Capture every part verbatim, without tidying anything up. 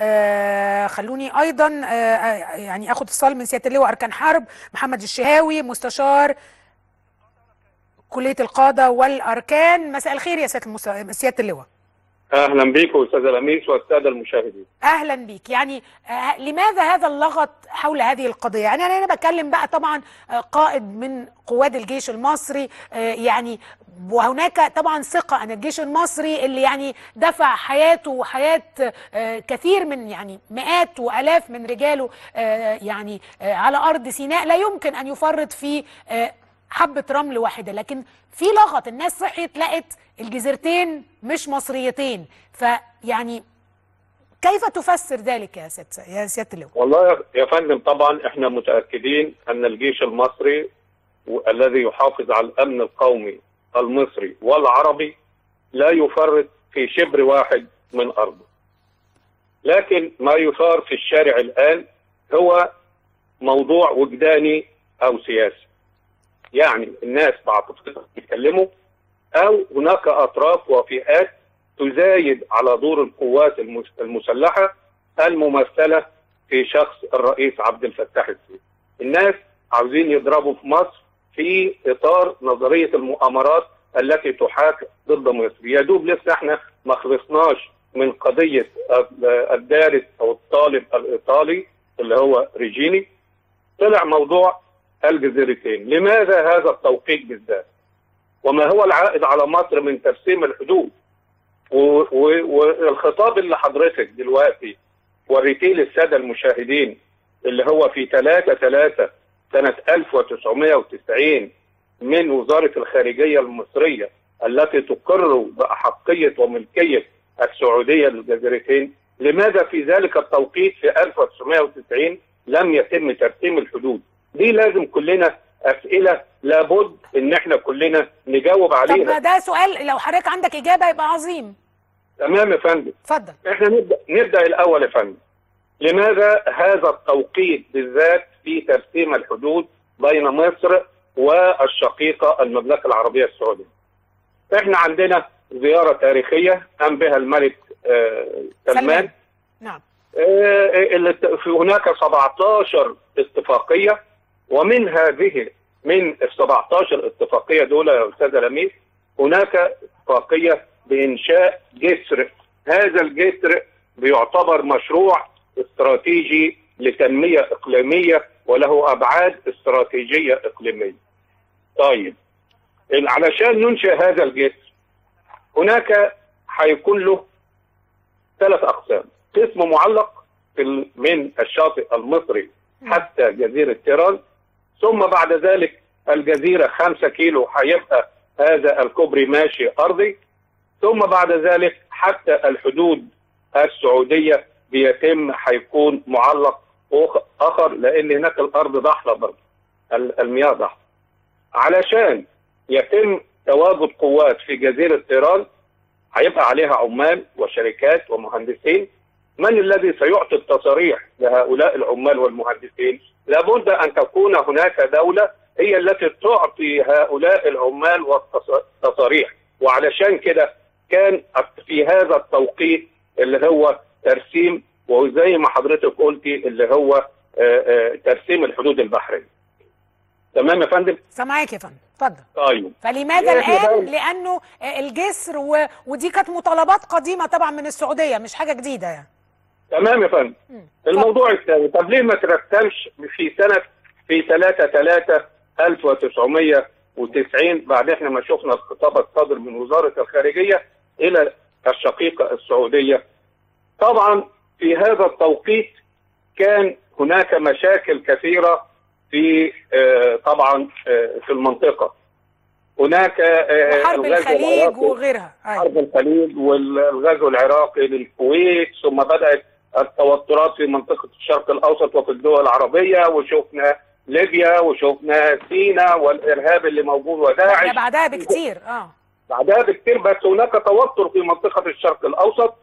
آه خلوني ايضا آه يعني اخد اتصال من سياده اللواء اركان حرب محمد الشهاوي مستشار كليه القاده والاركان. مساء الخير يا سياده المس... سياده اللواء. اهلا بيك استاذه لميس والساده المشاهدين. اهلا بيك. يعني آه لماذا هذا اللغط حول هذه القضيه؟ يعني انا انا بتكلم بقى طبعا آه قائد من قواد الجيش المصري، آه يعني وهناك طبعا ثقه ان الجيش المصري اللي يعني دفع حياته وحياه آه كثير من يعني مئات والاف من رجاله آه يعني آه على ارض سيناء، لا يمكن ان يفرط في آه حبة رمل واحدة، لكن في لغط الناس صحيت لقت الجزيرتين مش مصريتين، فيعني كيف تفسر ذلك يا سيادة يا سيادة اللواء؟ والله يا فندم طبعا احنا متأكدين ان الجيش المصري الذي يحافظ على الامن القومي المصري والعربي لا يفرط في شبر واحد من ارضه. لكن ما يثار في الشارع الان هو موضوع وجداني او سياسي. يعني الناس بعضهم بيتكلموا او هناك اطراف وفئات تزايد على دور القوات المسلحه الممثله في شخص الرئيس عبد الفتاح السيسي. الناس عاوزين يضربوا في مصر في اطار نظريه المؤامرات التي تحاك ضد مصر. يا دوب لسه احنا ما خلصناش من قضيه الدارس او الطالب الايطالي اللي هو ريجيني، طلع موضوع الجزيرتين. لماذا هذا التوقيت بالذات؟ وما هو العائد على مصر من ترسيم الحدود؟ والخطاب اللي حضرتك دلوقتي وريتيه للساده المشاهدين اللي هو في ثلاثة ثلاثة سنة ألف وتسعمئة وتسعين من وزاره الخارجيه المصريه التي تقر باحقيه وملكيه السعوديه للجزيرتين، لماذا في ذلك التوقيت في ألف وتسعمئة وتسعين لم يتم ترسيم الحدود؟ دي لازم كلنا اسئله لابد ان احنا كلنا نجاوب عليها. طب ده سؤال لو حضرتك عندك اجابه يبقى عظيم. تمام يا فندم. اتفضل. احنا نبدا نبدا الاول يا فندم. لماذا هذا التوقيت بالذات في ترسيم الحدود بين مصر والشقيقه المملكه العربيه السعوديه؟ احنا عندنا زياره تاريخيه قام بها الملك سلمان. آه نعم. آه هناك سبعة عشر اتفاقيه، ومن هذه من سبعة عشر اتفاقيه دول يا استاذه لميس هناك اتفاقيه بانشاء جسر. هذا الجسر بيعتبر مشروع استراتيجي لتنميه اقليميه وله ابعاد استراتيجيه اقليميه. طيب علشان ننشئ هذا الجسر هناك هيكون له ثلاث اقسام، قسم معلق من الشاطئ المصري حتى جزيره طيران، ثم بعد ذلك الجزيرة خمسة كيلو هيبقى هذا الكوبري ماشي أرضي، ثم بعد ذلك حتى الحدود السعودية بيتم هيكون معلق آخر، لأن هناك الأرض ضحلة برضه، المياه ضحلة. علشان يتم تواجد قوات في جزيرة طيران هيبقى عليها عمال وشركات ومهندسين. من الذي سيعطي التصاريح لهؤلاء العمال والمهندسين؟ لابد أن تكون هناك دولة هي التي تعطي هؤلاء العمال والتصاريح، وعلشان كده كان في هذا التوقيت اللي هو ترسيم، وزي ما حضرتك قلتي اللي هو ترسيم الحدود البحرية. تمام يا فندم؟ سامعاك يا فندم، اتفضل. طيب فلماذا الآن؟ لأنه الجسر و... ودي كانت مطالبات قديمة طبعا من السعودية، مش حاجة جديدة يعني. تمام يا فندم. الموضوع الثاني، طب ليه ما ترسمش في سنه في ثلاثة ثلاثة ألف وتسعمئة وتسعين بعد احنا ما شفنا الخطاب الصادر من وزاره الخارجيه الى الشقيقه السعوديه؟ طبعا في هذا التوقيت كان هناك مشاكل كثيره في آه طبعا آه في المنطقه. هناك آه حرب الخليج وغيرها، حرب الخليج والغزو العراقي للكويت، ثم بدات التوترات في منطقة الشرق الأوسط وفي الدول العربية، وشوفنا ليبيا وشوفنا سينا والإرهاب اللي موجود وداعش بعدها بكتير. اه بعدها بكتير، بس هناك توتر في منطقة الشرق الأوسط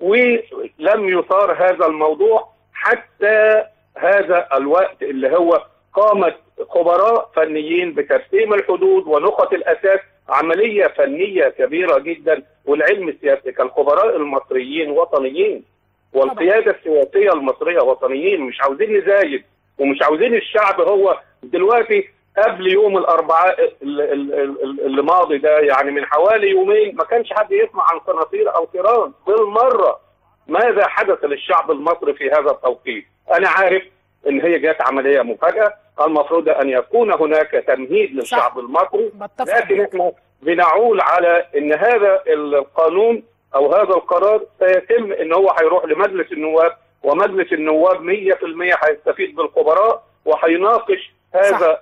ولم يثار هذا الموضوع حتى هذا الوقت اللي هو قامت خبراء فنيين بترسيم الحدود ونقط الأساس، عملية فنية كبيرة جدا. والعلم السياسي كالخبراء المصريين وطنيين والقياده السياسيه المصريه وطنيين مش عاوزين نزايد ومش عاوزين الشعب. هو دلوقتي قبل يوم الاربعاء اللي ماضي ده يعني من حوالي يومين ما كانش حد يسمع عن قناطير او طيران. بالمره ماذا حدث للشعب المصري في هذا التوقيت؟ انا عارف ان هي جات عمليه مفاجاه، المفروض ان يكون هناك تمهيد للشعب المصري، لكن احنا بنعول على ان هذا القانون او هذا القرار سيتم ان هو هيروح لمجلس النواب، ومجلس النواب مئة في المئة هيستفيد بالخبراء وهيناقش هذا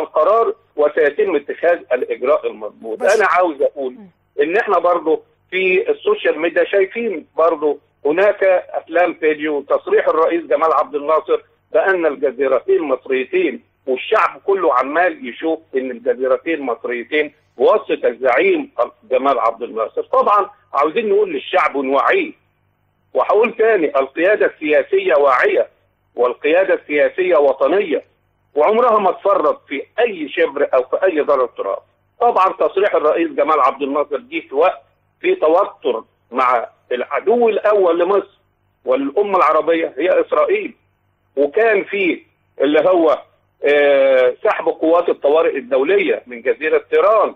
القرار وسيتم اتخاذ الاجراء المضبوط. انا عاوز اقول ان احنا برضه في السوشيال ميديا شايفين برضه هناك افلام فيديو تصريح الرئيس جمال عبد الناصر بان الجزيرتين المصريتين، والشعب كله عمال يشوف ان الجزيرتين المصريتين بواسطه الزعيم جمال عبد الناصر. طبعا عاوزين نقول للشعب ونوعيه، وهقول تاني القياده السياسيه واعيه والقياده السياسيه وطنيه وعمرها ما تفرط في اي شبر او في اي ذره تراب. طبعا تصريح الرئيس جمال عبد الناصر جه في وقت في توتر مع العدو الاول لمصر والامه العربيه هي اسرائيل، وكان في اللي هو آه سحب قوات الطوارئ الدوليه من جزيره طيران،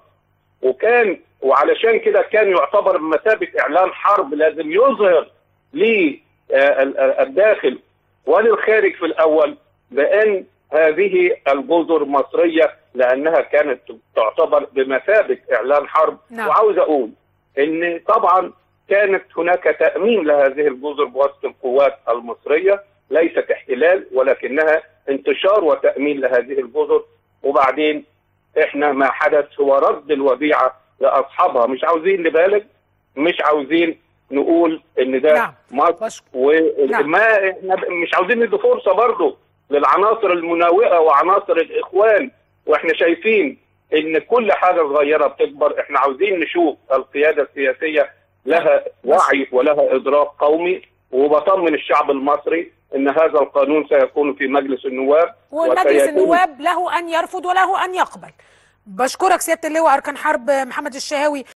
وكان وعلشان كده كان يعتبر بمثابه اعلان حرب لازم يظهر للداخل وللخارج في الاول بان هذه الجزر مصريه لانها كانت تعتبر بمثابه اعلان حرب. نعم. وعاوز اقول ان طبعا كانت هناك تامين لهذه الجزر بواسطه القوات المصريه، ليست احتلال ولكنها انتشار وتامين لهذه الجزر. وبعدين احنا ما حدث هو رد الوديعه لاصحابها، مش عاوزين نبالغ، مش عاوزين نقول ان ده نعم. مصر وما نعم. مش عاوزين ندي فرصه برضه للعناصر المناوئه وعناصر الاخوان، واحنا شايفين ان كل حاجه صغيره بتكبر. احنا عاوزين نشوف القياده السياسيه لها وعي ولها ادراك قومي، وبطمن الشعب المصري ان هذا القانون سيكون في مجلس النواب، ومجلس النواب له ان يرفض وله ان يقبل. بشكرك سياده اللواء اركان حرب محمد الشهاوي.